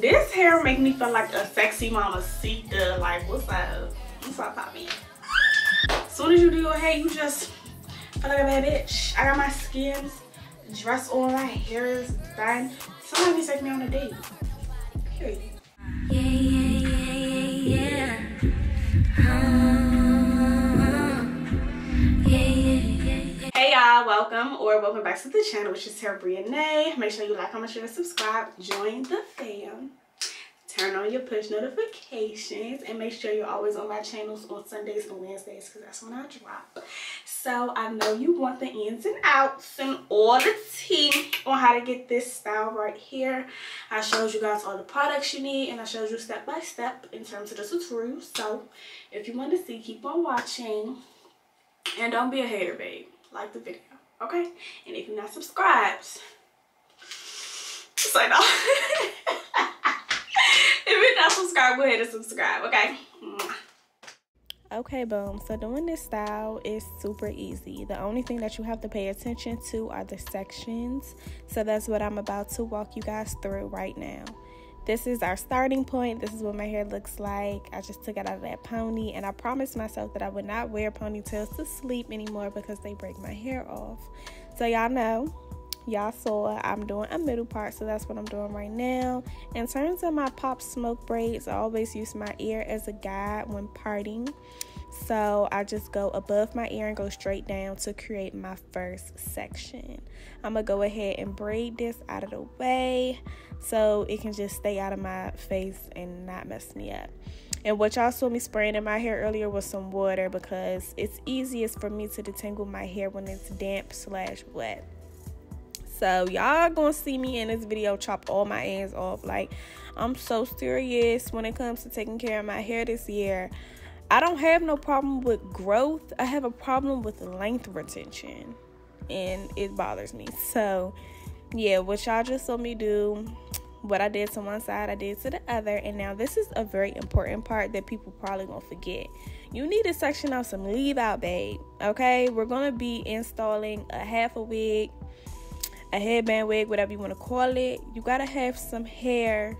This hair make me feel like a sexy mama Sita. Like, what's up? What's up, Poppy? As soon as you do your hair, you just feel like a bad bitch. I got my Skims dress on, my hair is done. Somebody needs to take me on a date. Period. Yeah, yeah, yeah, yeah. Hey y'all, welcome back to the channel, which is Jaterra Bria'Na. Make sure you like, comment, share, and subscribe. Join the fam, turn on your push notifications, and make sure you're always on my channels on Sundays and Wednesdays, because that's when I drop. So I know you want the ins and outs and all the tea on how to get this style right here. I showed you guys all the products you need, and I showed you step by step in terms of the tutorial. So if you want to see, keep on watching, and don't be a hater, babe. Like the video, okay? And if you're not subscribed, just like no. If you're not subscribed, go ahead and subscribe, okay? Okay, boom. So doing this style is super easy. The only thing that you have to pay attention to are the sections. So that's what I'm about to walk you guys through right now. This is our starting point. This is what my hair looks like. I just took it out of that pony, and I promised myself that I would not wear ponytails to sleep anymore because they break my hair off. So y'all know, y'all saw I'm doing a middle part, so that's what I'm doing right now. In terms of my Pop Smoke braids, I always use my ear as a guide when parting. So I just go above my ear and go straight down to create my first section. I'm gonna go ahead and braid this out of the way so it can just stay out of my face and not mess me up. And what y'all saw me spraying in my hair earlier was some water, because it's easiest for me to detangle my hair when it's damp/wet. So y'all gonna see me in this video chop all my ends off. Like, I'm so serious when it comes to taking care of my hair this year. I don't have no problem with growth. I have a problem with length retention, and it bothers me. So yeah, what y'all just saw me do, what I did to one side, I did to the other. And now this is a very important part that people probably gonna forget. You need to section out some leave out, babe, okay? We're gonna be installing a half a wig, a headband wig, whatever you want to call it. You gotta have some hair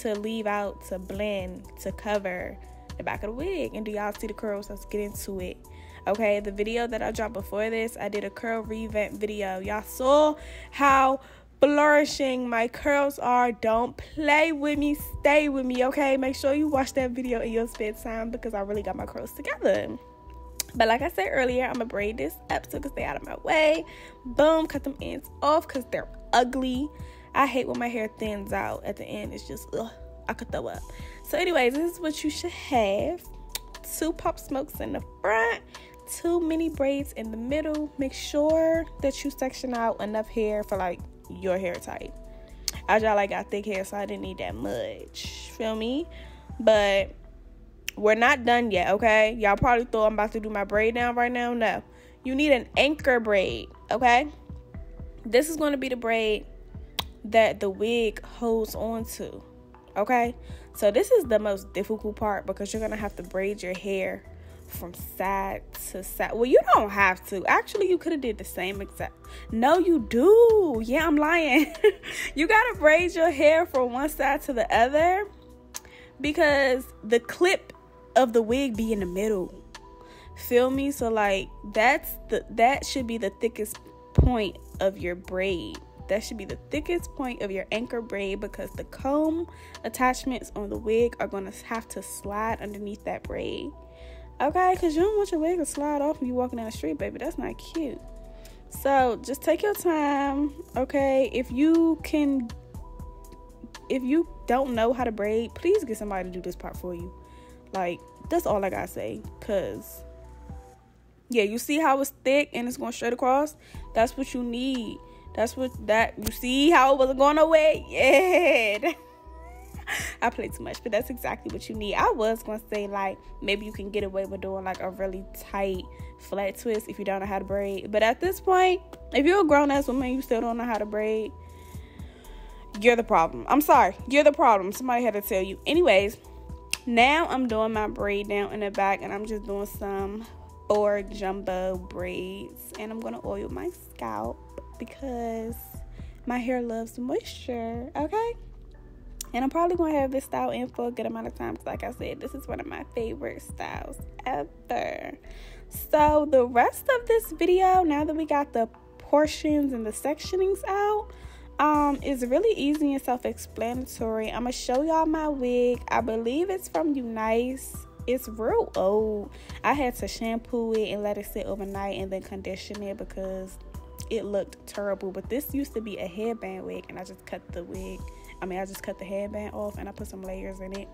to leave out, to blend, to cover the back of the wig. And do y'all see the curls? Let's get into it. Okay, the video that I dropped before this, I did a curl revamp video. Y'all saw how flourishing my curls are. Don't play with me, stay with me, okay? Make sure you watch that video in your spare time, because I really got my curls together. But like I said earlier, I'm gonna braid this up so it can stay out of my way. Boom, cut them ends off because they're ugly. I hate when my hair thins out at the end. It's just ugh, I could throw up. So anyways, this is what you should have. 2 Pop Smokes in the front, 2 mini braids in the middle. Make sure that you section out enough hair for like your hair type. I just like got thick hair, so I didn't need that much, feel me? But we're not done yet, okay? Y'all probably thought I'm about to do my braid down right now. No, you need an anchor braid, okay? This is going to be the braid that the wig holds on to. Okay, so this is the most difficult part, because you're gonna have to braid your hair from side to side. Well, you don't have to. Actually, you could have did the same exact. No, you do. Yeah, I'm lying. You gotta braid your hair from one side to the other, because the clip of the wig be in the middle. Feel me? So like that should be the thickest point of your braid. That should be the thickest point of your anchor braid, because the comb attachments on the wig are going to have to slide underneath that braid, okay? Because you don't want your wig to slide off when you're walking down the street, baby. That's not cute. So just take your time, okay? If you don't know how to braid, please get somebody to do this part for you. Like, that's all I gotta say, because yeah, you see how it's thick and it's going straight across? That's what you need. That's what that, you see how it wasn't going away? Yeah. I played too much, but that's exactly what you need. I was going to say, like, maybe you can get away with doing like a really tight flat twist if you don't know how to braid. But at this point, if you're a grown-ass woman and you still don't know how to braid, you're the problem. I'm sorry. You're the problem. Somebody had to tell you. Anyways, now I'm doing my braid down in the back, and I'm just doing some 4 jumbo braids. And I'm going to oil my scalp, because my hair loves moisture, okay? And I'm probably going to have this style in for a good amount of time because, like I said, this is one of my favorite styles ever. So the rest of this video, now that we got the portions and the sectionings out, it's really easy and self-explanatory. I'm going to show y'all my wig. I believe it's from Unice. It's real old. I had to shampoo it and let it sit overnight and then condition it because it looked terrible. But this used to be a headband wig, and I just cut the wig. I just cut the headband off and I put some layers in it.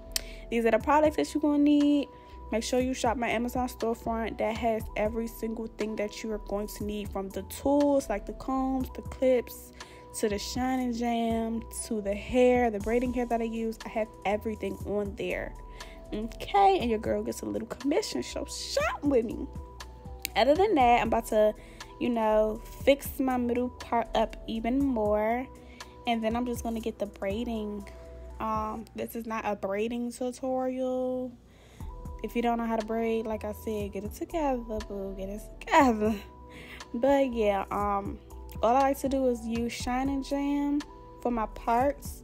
These are the products that you're going to need. Make sure you shop my Amazon storefront. That has every single thing that you are going to need, from the tools like the combs, the clips, to the Shine and Jam, to the hair, the braiding hair that I use. I have everything on there. Okay, and your girl gets a little commission, so shop with me. Other than that, I'm about to, you know, fix my middle part up even more. And then I'm just going to get the braiding. This is not a braiding tutorial. If you don't know how to braid, like I said, get it together, boo. Get it together. But yeah, all I like to do is use Shine and Jam for my parts.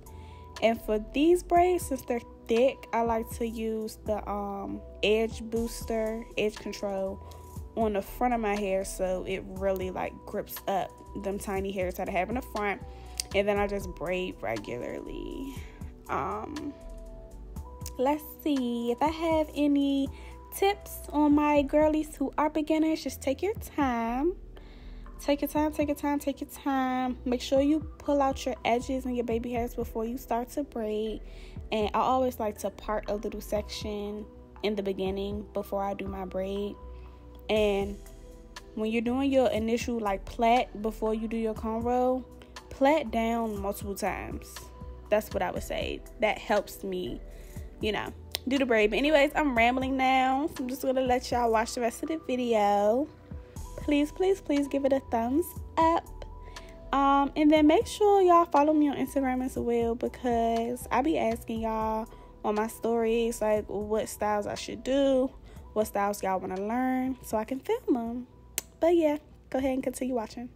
And for these braids, since they're thick, I like to use the Edge Booster, Edge Control on the front of my hair, so it really like grips up them tiny hairs that I have in the front. And then I just braid regularly. Let's see if I have any tips on my girlies who are beginners. Just take your time. Take your time. Make sure you pull out your edges and your baby hairs before you start to braid. And I always like to part a little section in the beginning before I do my braid. And when you're doing your initial like plait before you do your comb roll, plait down multiple times. That's what I would say. That helps me, you know, do the braid. But anyways, I'm rambling now. So I'm just gonna let y'all watch the rest of the video. Please give it a thumbs up. And then make sure y'all follow me on Instagram as well, because I be asking y'all on my stories like what styles I should do, what styles y'all want to learn, so I can film them. But yeah, go ahead and continue watching.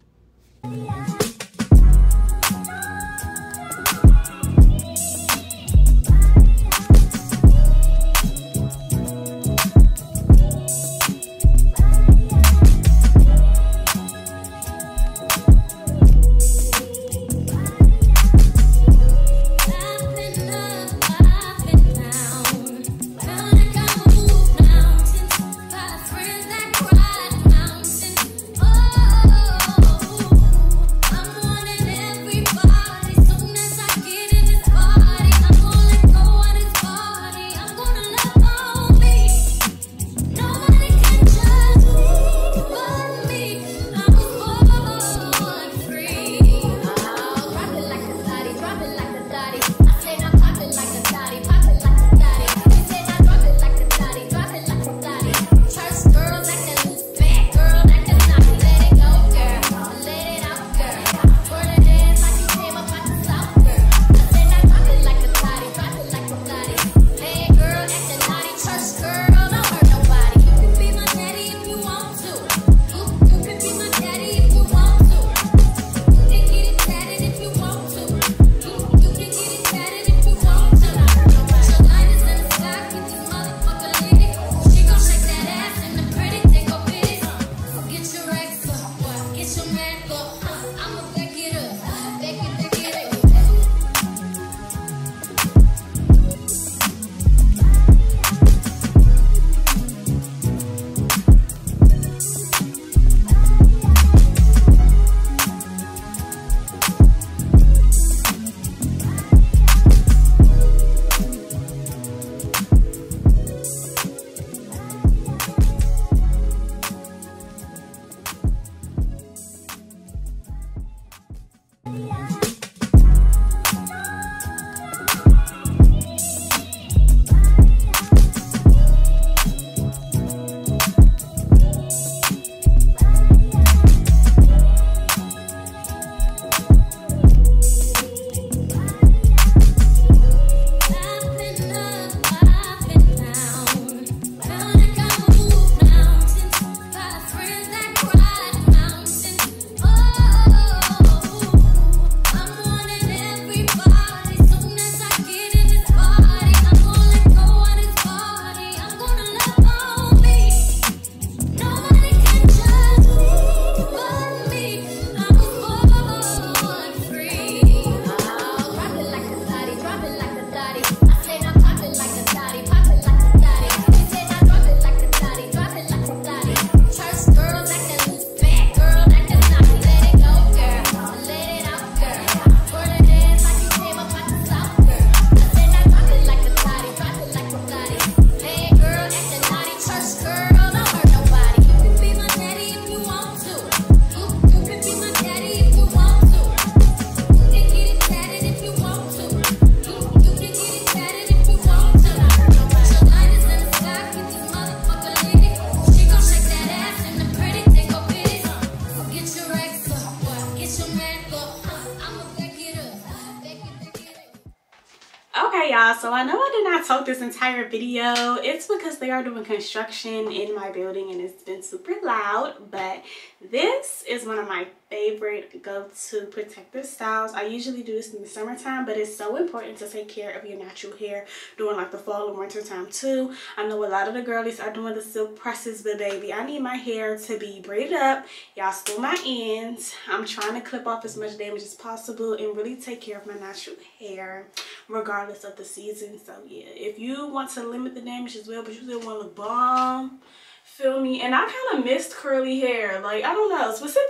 Okay, y'all, so I know I did not talk this entire video. It's because they are doing construction in my building and it's been super loud, but this is one of my favorite go-to protective styles. I usually do this in the summertime, but it's so important to take care of your natural hair during like the fall and winter time too. I know a lot of the girlies are doing the silk presses, but baby, I need my hair to be braided up. Y'all still my ends. I'm trying to clip off as much damage as possible and really take care of my natural hair regardless of the season. So yeah, if you want to limit the damage as well, but you still want to look bomb, feel me? And I kind of missed curly hair. Like, I don't know, specific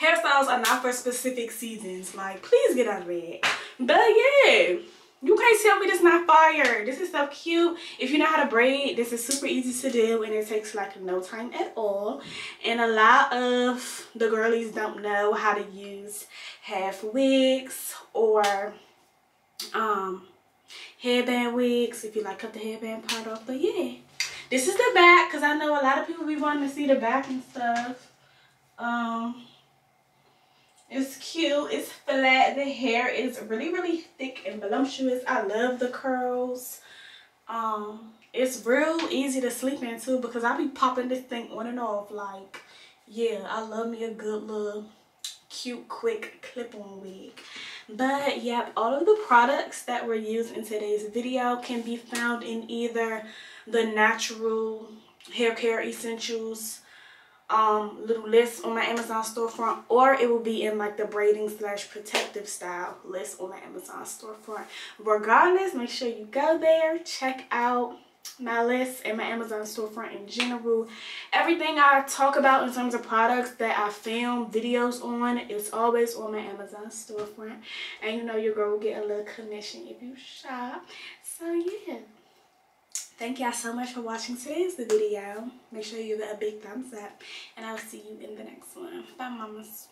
hairstyles are not for specific seasons. Like, please get out of it. But yeah, you can't tell me this not fire. This is so cute. If you know how to braid, this is super easy to do and it takes like no time at all. And a lot of the girlies don't know how to use half wigs or headband wigs if you like cut the headband part off. But yeah, this is the back because I know a lot of people be wanting to see the back and stuff. It's cute, it's flat, the hair is really thick and voluptuous. I love the curls. It's real easy to sleep in too because I be popping this thing on and off. Like, yeah, I love me a good little cute quick clip-on wig. But yeah, all of the products that were used in today's video can be found in either the natural hair care essentials little list on my Amazon storefront, or it will be in like the braiding / protective style list on my Amazon storefront. Regardless, make sure you go there, check out my list and my Amazon storefront in general. Everything I talk about in terms of products that I film videos on, it's always on my Amazon storefront. And you know your girl will get a little commission if you shop. So yeah, thank y'all so much for watching today's video. Make sure you give it a big thumbs up and I'll see you in the next one. Bye, mamas.